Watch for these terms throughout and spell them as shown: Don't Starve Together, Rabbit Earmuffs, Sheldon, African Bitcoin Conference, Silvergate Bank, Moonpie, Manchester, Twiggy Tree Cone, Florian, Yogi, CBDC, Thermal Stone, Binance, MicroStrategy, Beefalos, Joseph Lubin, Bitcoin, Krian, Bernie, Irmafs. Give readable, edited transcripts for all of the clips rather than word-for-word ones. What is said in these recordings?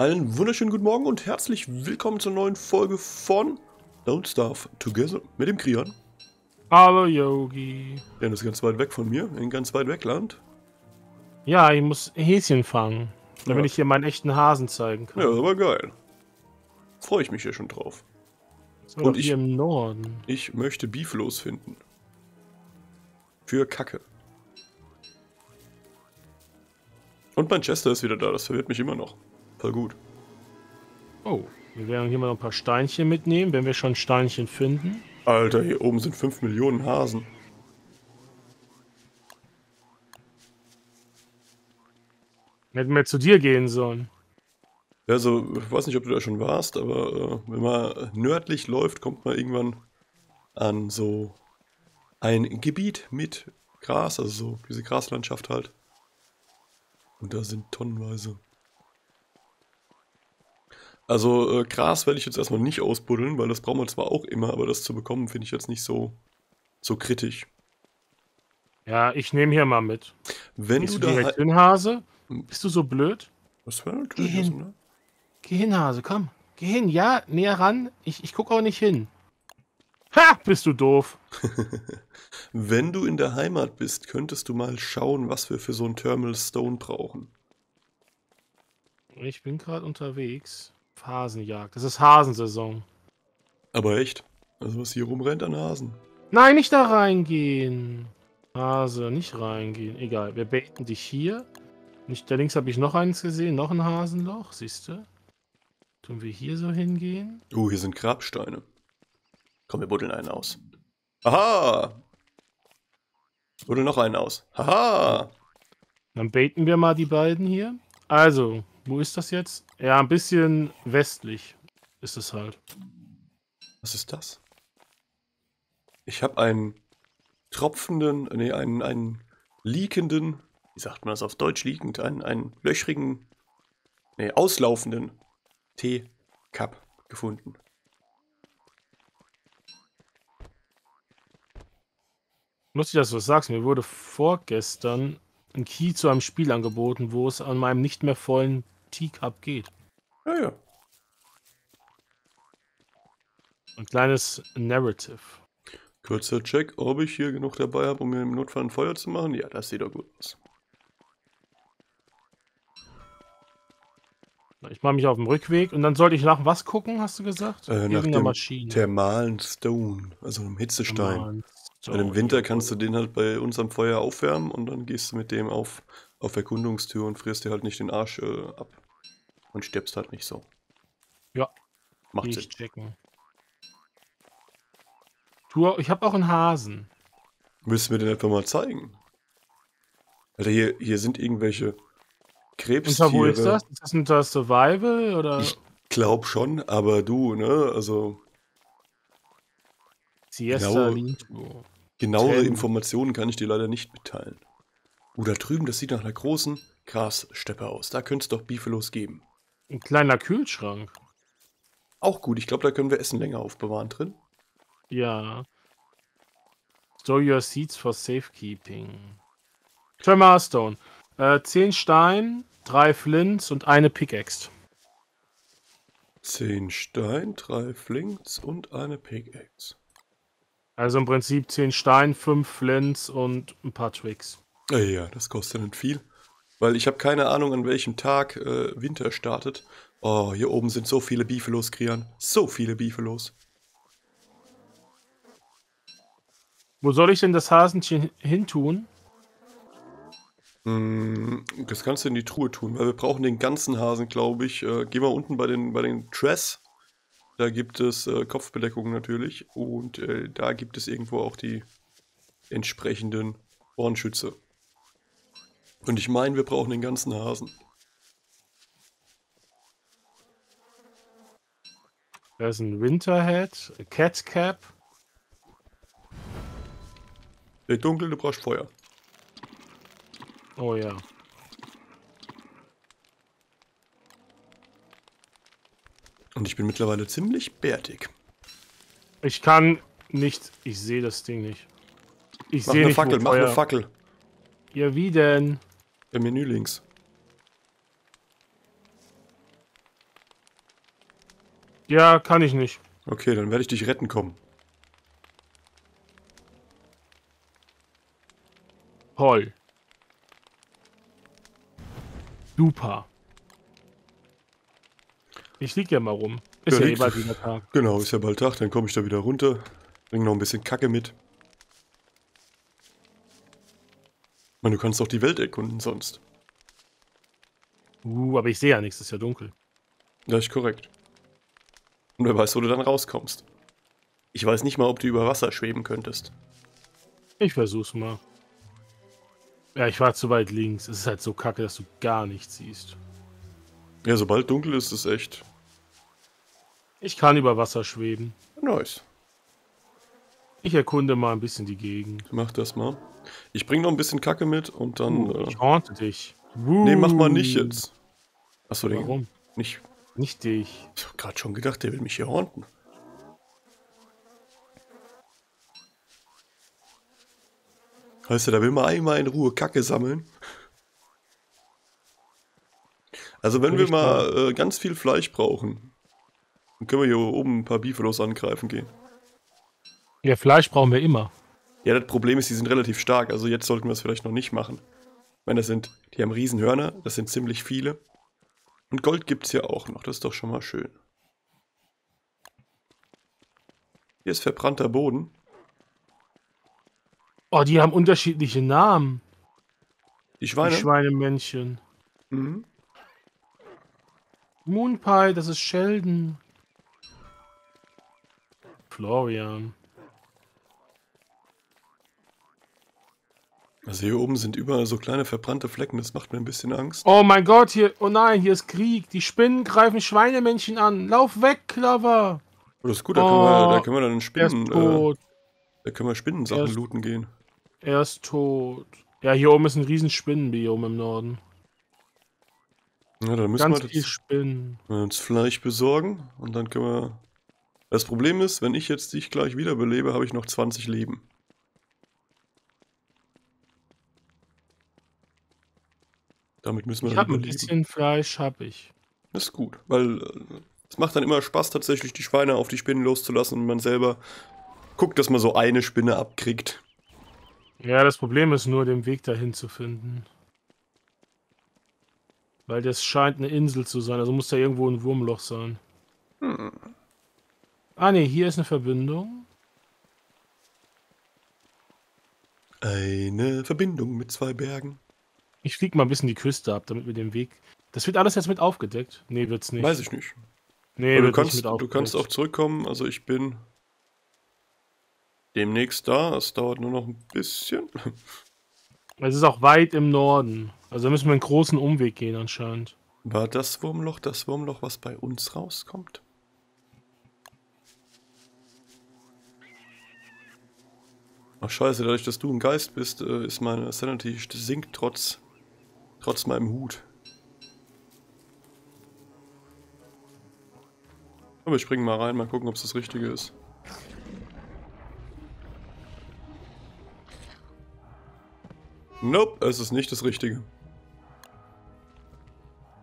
Einen wunderschönen guten Morgen und herzlich willkommen zur neuen Folge von Don't Starve Together mit dem Krian. Hallo Yogi. Ja, das ist ganz weit weg von mir, in ganz weit weg Land. Ja, ich muss Häschen fangen, damit ich hier meinen echten Hasen zeigen kann. Ja, aber geil. Freue ich mich ja schon drauf. So, und hier im Norden. Ich möchte Beefalos finden. Für Kacke. Und Manchester ist wieder da, das verwirrt mich immer noch. Voll gut. Oh, wir werden hier mal noch ein paar Steinchen mitnehmen, wenn wir schon Steinchen finden. Alter, hier oben sind 5 Millionen Hasen. Hätten wir zu dir gehen sollen. Also, ich weiß nicht, ob du da schon warst, aber wenn man nördlich läuft, kommt man irgendwann an so ein Gebiet mit Gras, also so diese Graslandschaft halt. Und da sind tonnenweise. Also Gras werde ich jetzt erstmal nicht ausbuddeln, weil das braucht man zwar auch immer, aber das zu bekommen finde ich jetzt nicht so kritisch. Ja, ich nehme hier mal mit. Wenn du da direkt hin, Hase? Bist du so blöd? Was für ein Hase, ne? Geh hin, Hase, komm. Geh hin, ja, näher ran. Ich gucke auch nicht hin. Ha, bist du doof. Wenn du in der Heimat bist, könntest du mal schauen, was wir für so ein Thermal Stone brauchen. Ich bin gerade unterwegs. Hasenjagd. Das ist Hasensaison. Aber echt? Also was hier rumrennt an Hasen? Nein, nicht da reingehen. Hase, nicht reingehen. Egal, wir baiten dich hier. Da links habe ich noch eins gesehen. Noch ein Hasenloch, siehst du? Tun wir hier so hingehen? Oh, hier sind Grabsteine. Komm, wir buddeln einen aus. Aha! Buddeln noch einen aus. Haha! Dann baiten wir mal die beiden hier. Also, wo ist das jetzt? Ja, ein bisschen westlich ist es halt. Was ist das? Ich habe einen tropfenden, nee, einen leakenden, wie sagt man das auf Deutsch, liegend, einen löchrigen, nee, auslaufenden Teecup gefunden. Lustig, dass du das sagst. Mir wurde vorgestern ein Key zu einem Spiel angeboten, wo es an meinem nicht mehr vollen Teacup geht. Ja, ja. Ein kleines Narrative. Kurzer Check, ob ich hier genug dabei habe, um mir im Notfall ein Feuer zu machen. Ja, das sieht doch gut aus. Ich mache mich auf dem Rückweg und dann sollte ich nach was gucken, hast du gesagt? Nach dem Maschine. Thermalen Stone, also einem Hitzestein. Im Winter kannst du den halt bei uns am Feuer aufwärmen und dann gehst du mit dem auf Erkundungstür und frierst dir halt nicht den Arsch ab. Und stirbst halt nicht so. Ja. Macht Sinn. Checken. Du, ich habe auch einen Hasen. Müssen wir den einfach mal zeigen. Alter, hier sind irgendwelche Krebstiere. Und wo ist das? Ist das unter Survival? Oder? Ich glaub schon, aber du, ne? Also. Siesta, genauere Informationen kann ich dir leider nicht mitteilen. Oder drüben, das sieht nach einer großen Grassteppe aus. Da könnte es doch Beefalos geben. Ein kleiner Kühlschrank. Auch gut, ich glaube, da können wir Essen länger aufbewahren drin. Ja. Store your seeds for safekeeping. Thermal Stone. 10 Stein, 3 Flints und eine Pickaxe. 10 Stein, 3 Flints und eine Pickaxe. Also im Prinzip 10 Stein, 5 Flints und ein paar Twigs. Ja, das kostet nicht viel. Weil ich habe keine Ahnung, an welchem Tag Winter startet. Oh, hier oben sind so viele Beefalos, Krian. So viele Beefalos. Wo soll ich denn das Hasenchen hintun? Das kannst du in die Truhe tun, weil wir brauchen den ganzen Hasen, glaube ich. Gehen wir unten bei den Tress. Da gibt es Kopfbedeckungen natürlich. Und da gibt es irgendwo auch die entsprechenden Ohrenschütze. Und ich meine, wir brauchen den ganzen Hasen. Da ist ein Winterhead, a Catcap. Der Dunkel, du brauchst Feuer. Oh ja. Und ich bin mittlerweile ziemlich bärtig. Ich kann nicht. Ich sehe das Ding nicht. Ich sehe nicht. Mach eine Fackel, mach eine Fackel. Ja, wie denn? Im Menü links. Ja, kann ich nicht. Okay, dann werde ich dich retten kommen. Toll. Super. Ich lieg ja mal rum. Ist ja eh bald wieder Tag. Genau, ist ja bald Tag. Dann komme ich da wieder runter. Bring noch ein bisschen Kacke mit. Ich meine, du kannst doch die Welt erkunden sonst. Aber ich sehe ja nichts. Ist ja dunkel. Ja, ist korrekt. Und wer weiß, wo du dann rauskommst. Ich weiß nicht mal, ob du über Wasser schweben könntest. Ich versuch's mal. Ja, ich war zu weit links. Es ist halt so kacke, dass du gar nichts siehst. Ja, sobald dunkel ist, ist es echt. Ich kann über Wasser schweben. Nice. Ich erkunde mal ein bisschen die Gegend. Mach das mal. Ich bring noch ein bisschen Kacke mit und dann... ich haunte dich. Nee, mach mal nicht jetzt. Achso, den... Warum? Nicht... Nicht dich. Ich hab grad schon gedacht, der will mich hier haunten. Weißt du, da will man einmal in Ruhe Kacke sammeln. Also wenn wir mal ganz viel Fleisch brauchen, dann können wir hier oben ein paar Beefalos angreifen gehen. Ja, Fleisch brauchen wir immer. Ja, das Problem ist, die sind relativ stark, also jetzt sollten wir es vielleicht noch nicht machen. Ich meine, die haben Riesenhörner, das sind ziemlich viele. Und Gold gibt es hier auch noch, das ist doch schon mal schön. Hier ist verbrannter Boden. Oh, die haben unterschiedliche Namen. Die Schweine? Die Schweinemännchen. Mhm. Moonpie, das ist Sheldon. Florian. Also hier oben sind überall so kleine verbrannte Flecken, das macht mir ein bisschen Angst. Oh mein Gott, hier, oh nein, hier ist Krieg. Die Spinnen greifen Schweinemännchen an. Lauf weg, Clover. Oh, das ist gut, da können wir dann Spinnen... Da können wir Spinnensachen looten gehen. Er ist tot. Ja, hier oben ist ein riesen Spinnenbiom im Norden. Ja, dann müssen wir viel Spinnen. Uns Fleisch besorgen und dann können wir... Das Problem ist, wenn ich jetzt dich gleich wiederbelebe, habe ich noch 20 Leben. Damit müssen wir... Ich habe ein bisschen Fleisch, habe ich. Das ist gut, weil es macht dann immer Spaß, tatsächlich die Schweine auf die Spinnen loszulassen und man selber... Guck, dass man so eine Spinne abkriegt. Ja, das Problem ist nur, den Weg dahin zu finden. Weil das scheint eine Insel zu sein, also muss da irgendwo ein Wurmloch sein. Hm. Ah ne, hier ist eine Verbindung. Eine Verbindung mit zwei Bergen. Ich flieg mal ein bisschen die Küste ab, damit wir den Weg... Das wird alles jetzt mit aufgedeckt? Ne, wird's nicht. Weiß ich nicht. Nee, wird nicht mit aufgedeckt. Du kannst auch zurückkommen, also ich bin... Demnächst da, es dauert nur noch ein bisschen. Es ist auch weit im Norden. Also da müssen wir einen großen Umweg gehen anscheinend. War das Wurmloch, was bei uns rauskommt? Ach scheiße, dadurch, dass du ein Geist bist, ist meine Sanity sinkt trotz meinem Hut. Aber wir springen mal rein, mal gucken, ob es das Richtige ist. Nope, es ist nicht das Richtige.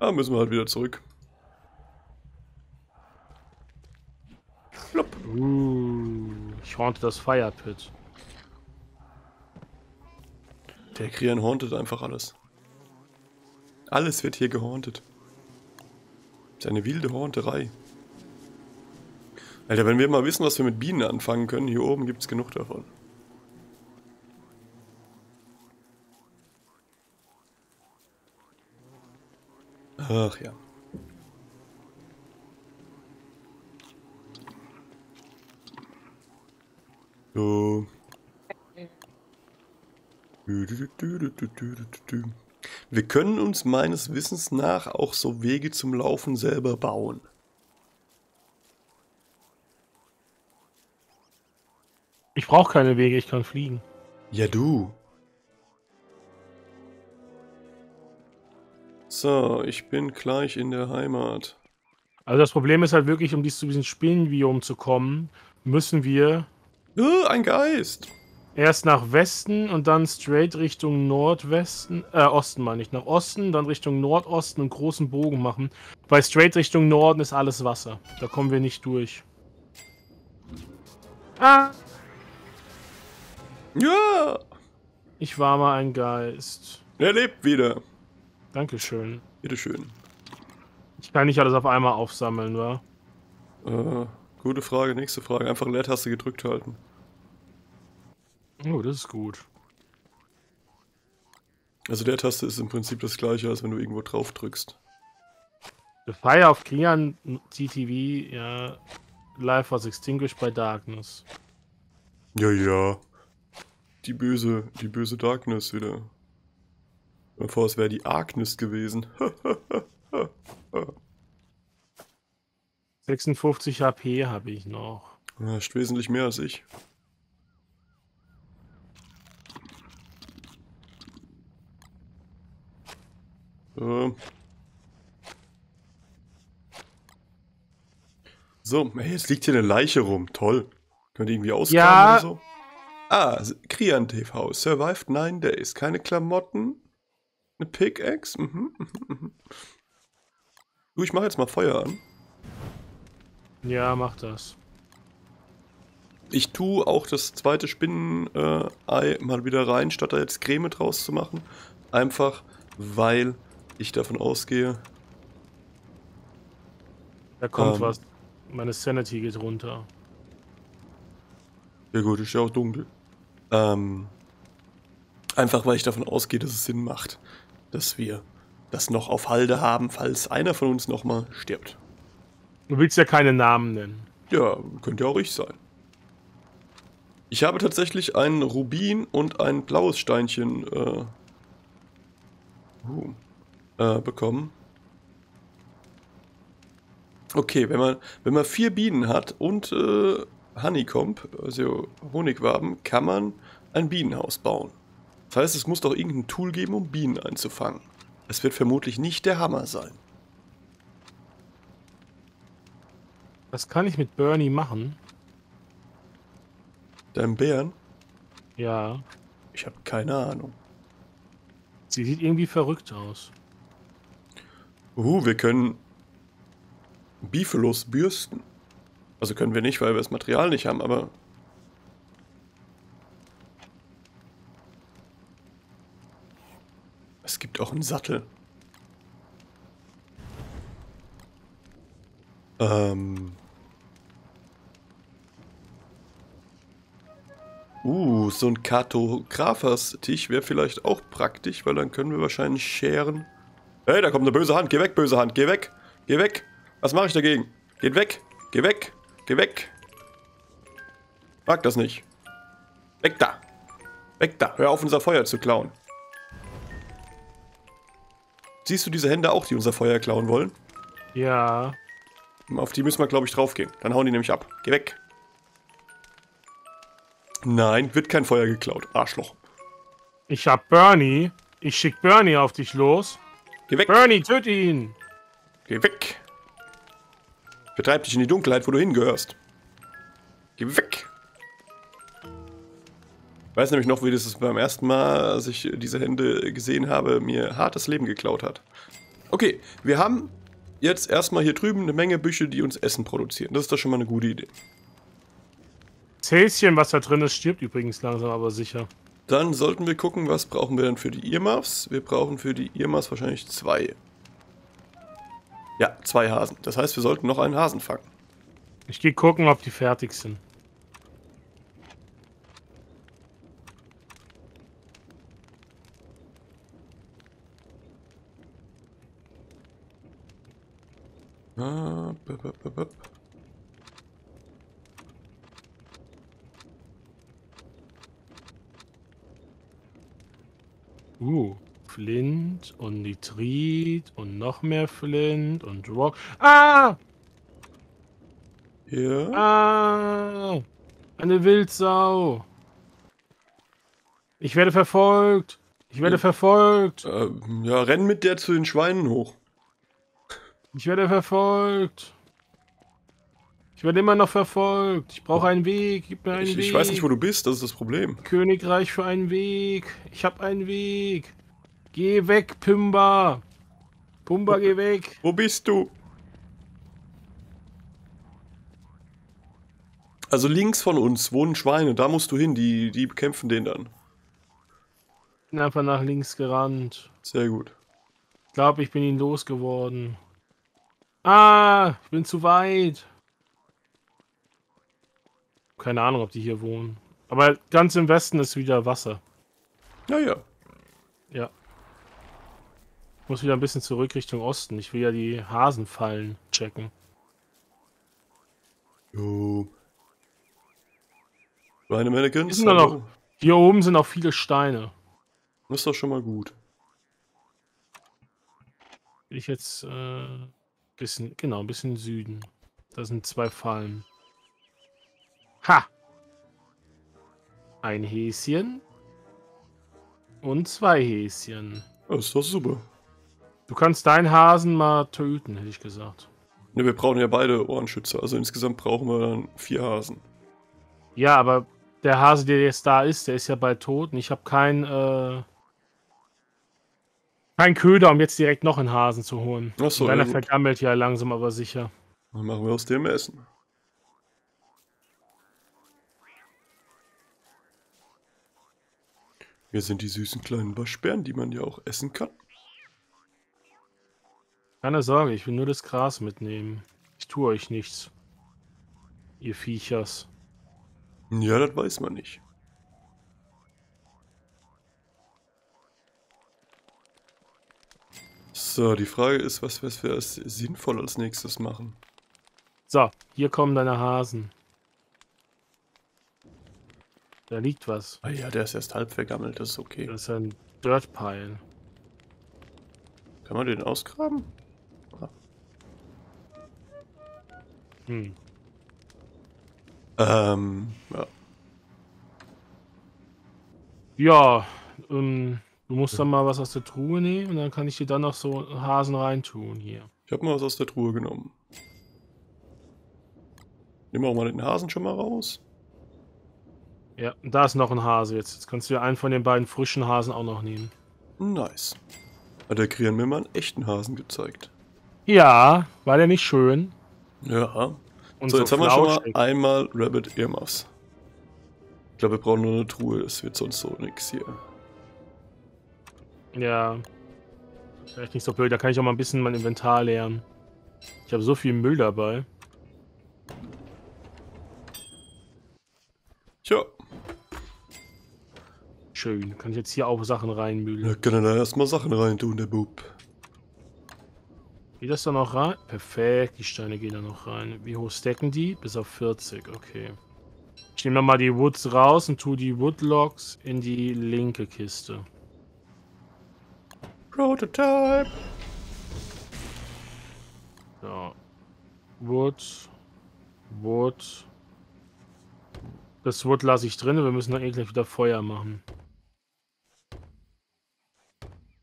Da müssen wir halt wieder zurück. Flop. Ich haunte das Firepit. Der Krian hauntet einfach alles. Alles wird hier gehauntet. Ist eine wilde Haunterei. Alter, wenn wir mal wissen, was wir mit Bienen anfangen können, hier oben gibt es genug davon. Ach ja. So. Wir können uns meines Wissens nach auch so Wege zum Laufen selber bauen. Ich brauche keine Wege, ich kann fliegen. Ja, du. So, ich bin gleich in der Heimat. Also das Problem ist halt wirklich, um zu diesem Spinnenbiom zu kommen, müssen wir... ein Geist! Erst nach Westen und dann straight Richtung Nordwesten, Osten meine ich, nach Osten, dann Richtung Nordosten und großen Bogen machen. Weil straight Richtung Norden ist alles Wasser. Da kommen wir nicht durch. Ah! Ja! Ich war mal ein Geist. Er lebt wieder. Dankeschön. Bitteschön. Ich kann nicht alles auf einmal aufsammeln, wa? Gute Frage, nächste Frage. Einfach Leertaste gedrückt halten. Oh, das ist gut. Also der Taste ist im Prinzip das gleiche, als wenn du irgendwo drauf drückst. The Fire of Krian TTV, ja. Life was extinguished by darkness. Ja, ja. Die böse Darkness wieder. Bevor es wäre die Arkness gewesen. 56 HP habe ich noch. Ja, ist wesentlich mehr als ich. So, hey, jetzt liegt hier eine Leiche rum. Toll. Könnt ihr irgendwie ausgraben oder so? Ah, Krian TV. Survived 9 days. Keine Klamotten. Eine Pickaxe. Du, ich mach jetzt mal Feuer an. Ja, mach das. Ich tue auch das zweite Spinnenei mal wieder rein, statt da jetzt Creme draus zu machen. Einfach, weil ich davon ausgehe. Da kommt was. Meine Sanity geht runter. Ja gut, ist ja auch dunkel. Einfach, weil ich davon ausgehe, dass es Sinn macht, dass wir das noch auf Halde haben, falls einer von uns nochmal stirbt. Du willst ja keine Namen nennen. Ja, könnte ja auch ich sein. Ich habe tatsächlich einen Rubin und ein blaues Steinchen bekommen. Okay, wenn man 4 Bienen hat und Honeycomb, also Honigwaben, kann man ein Bienenhaus bauen. Das heißt, es muss doch irgendein Tool geben, um Bienen einzufangen. Es wird vermutlich nicht der Hammer sein. Was kann ich mit Bernie machen? Deinem Bären? Ja. Ich habe keine Ahnung. Sie sieht irgendwie verrückt aus. Wir können Beefalos bürsten. Also können wir nicht, weil wir das Material nicht haben, aber... Es gibt auch einen Sattel. So ein Kartograferstisch wäre vielleicht auch praktisch, weil dann können wir wahrscheinlich scheren. Hey, da kommt eine böse Hand. Geh weg, böse Hand. Geh weg. Geh weg. Was mache ich dagegen? Geht weg. Geh weg. Geh weg. Mag das nicht. Weg da. Weg da. Hör auf, unser Feuer zu klauen. Siehst du diese Hände auch, die unser Feuer klauen wollen? Ja. Auf die müssen wir, glaube ich, draufgehen. Dann hauen die nämlich ab. Geh weg. Nein, wird kein Feuer geklaut. Arschloch. Ich hab Bernie. Ich schick Bernie auf dich los. Geh weg. Bernie, töt ihn. Geh weg. Vertreib dich in die Dunkelheit, wo du hingehörst. Geh weg. Ich weiß nämlich noch, wie das beim ersten Mal, als ich diese Hände gesehen habe, mir hartes Leben geklaut hat. Okay, wir haben jetzt erstmal hier drüben eine Menge Büsche, die uns Essen produzieren. Das ist doch schon mal eine gute Idee. Das Häschen, was da drin ist, stirbt übrigens langsam, aber sicher. Dann sollten wir gucken, was brauchen wir denn für die Irmafs. Wir brauchen für die Irmafs wahrscheinlich 2. Ja, 2 Hasen. Das heißt, wir sollten noch einen Hasen fangen. Ich gehe gucken, ob die fertig sind. Flint und Nitrit und noch mehr Flint und Rock. Ah! Ja? Ah! Eine Wildsau! Ich werde verfolgt! Ich werde verfolgt! Ja, renn mit der zu den Schweinen hoch. Ich werde verfolgt! Ich werde immer noch verfolgt. Ich brauche einen Weg. Gib mir einen Weg. Ich weiß nicht, wo du bist. Das ist das Problem. Königreich für einen Weg. Ich habe einen Weg. Geh weg, Pumba. Pumba, geh weg. Wo bist du? Also links von uns wohnen Schweine. Da musst du hin. Die bekämpfen den dann. Ich bin einfach nach links gerannt. Sehr gut. Ich glaube, ich bin ihn losgeworden. Ah, ich bin zu weit. Keine Ahnung, ob die hier wohnen. Aber ganz im Westen ist wieder Wasser. Naja. Ja. Ich muss wieder ein bisschen zurück Richtung Osten. Ich will ja die Hasenfallen checken. Jo. Meine Mannequins? Hier oben sind auch viele Steine. Das ist doch schon mal gut. Will ich jetzt ein bisschen Süden. Da sind zwei Fallen. Ha! Ein Häschen und zwei Häschen. Oh, ist doch super. Du kannst deinen Hasen mal töten, hätte ich gesagt. Ne, wir brauchen ja beide Ohrenschützer. Also insgesamt brauchen wir dann 4 Hasen. Ja, aber der Hase, der jetzt da ist, der ist ja bald tot. Und ich habe kein Köder, um jetzt direkt noch einen Hasen zu holen. Achso, ja, vergammelt ja langsam, aber sicher. Dann machen wir aus dem Essen. Hier sind die süßen kleinen Waschbären, die man ja auch essen kann. Keine Sorge, ich will nur das Gras mitnehmen. Ich tue euch nichts. Ihr Viechers. Ja, das weiß man nicht. So, die Frage ist, was wir als sinnvoll als nächstes machen. So, hier kommen deine Hasen. Da liegt was. Ah ja, der ist erst halb vergammelt, das ist okay. Das ist ein Dirt Pile. Kann man den ausgraben? Ah. Hm. Ja. Ja, du musst dann mal was aus der Truhe nehmen und dann kann ich dir dann noch so Hasen reintun hier. Ich habe mal was aus der Truhe genommen. Nehmen wir auch mal den Hasen schon mal raus. Ja, da ist noch ein Hase jetzt. Jetzt kannst du ja einen von den beiden frischen Hasen auch noch nehmen. Nice. Hat der Krian mir mal einen echten Hasen gezeigt. Ja, war der nicht schön? Ja. Und so, jetzt haben wir schon mal einmal Rabbit Earmuffs. Ich glaube, wir brauchen nur eine Truhe. Das wird sonst so nix hier. Ja. Vielleicht nicht so blöd. Da kann ich auch mal ein bisschen mein Inventar leeren. Ich habe so viel Müll dabei. Tja. Schön, kann ich jetzt hier auch Sachen reinmühlen. Da kann er da erstmal Sachen rein tun, der Bub. Geht das da noch rein? Perfekt, die Steine gehen da noch rein. Wie hoch stacken die? Bis auf 40, okay. Ich nehme nochmal die Woods raus und tue die Woodlocks in die linke Kiste. Prototype! So. Wood. Das Wood lasse ich drin, wir müssen dann gleich wieder Feuer machen.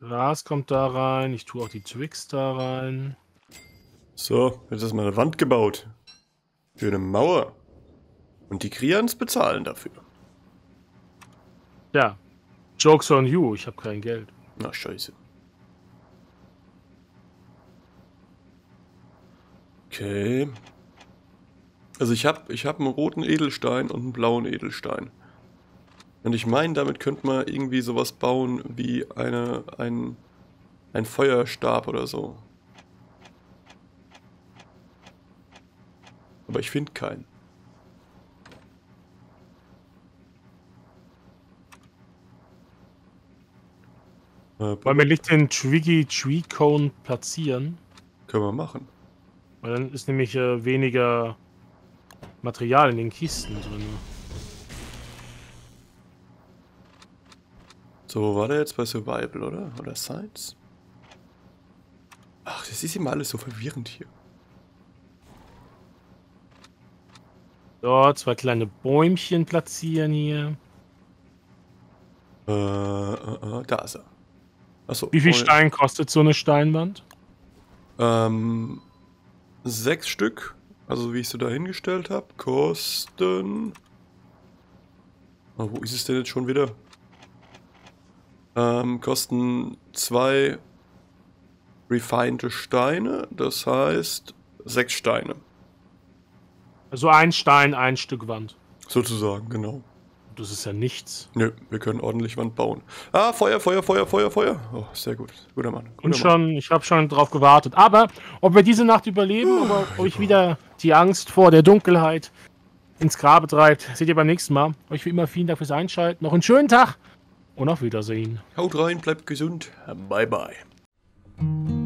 Gras kommt da rein, ich tue auch die Twigs da rein. So, jetzt ist mal eine Wand gebaut. Für eine Mauer. Und die Krians bezahlen dafür. Ja, jokes on you, ich habe kein Geld. Na scheiße. Okay. Also ich hab einen roten Edelstein und einen blauen Edelstein. Und ich meine, damit könnte man irgendwie sowas bauen wie ein Feuerstab oder so. Aber ich finde keinen. Wollen wir nicht den Twiggy Tree Cone platzieren? Können wir machen. Weil dann ist nämlich weniger Material in den Kisten drin. So, wo war der jetzt? Bei Survival, oder? Oder Science? Ach, das ist immer alles so verwirrend hier. So, 2 kleine Bäumchen platzieren hier. Da ist er. Achso. Wie viel Stein kostet so eine Steinwand? 6 Stück. Also wie ich sie da hingestellt habe. Kosten. Oh, wo ist es denn jetzt schon wieder? Kosten 2 refinete Steine. Das heißt 6 Steine. Also ein Stein, ein Stück Wand. Sozusagen, genau. Das ist ja nichts. Nö, wir können ordentlich Wand bauen. Ah, Feuer, Feuer, Feuer, Feuer, Feuer. Oh, sehr gut. Guter Mann. Guter Mann. Ich habe schon drauf gewartet. Aber ob wir diese Nacht überleben oder ob euch wieder die Angst vor der Dunkelheit ins Grabe treibt, seht ihr beim nächsten Mal. Euch wie immer vielen Dank fürs Einschalten. Noch einen schönen Tag und auf Wiedersehen. Haut rein, bleibt gesund. Bye, bye.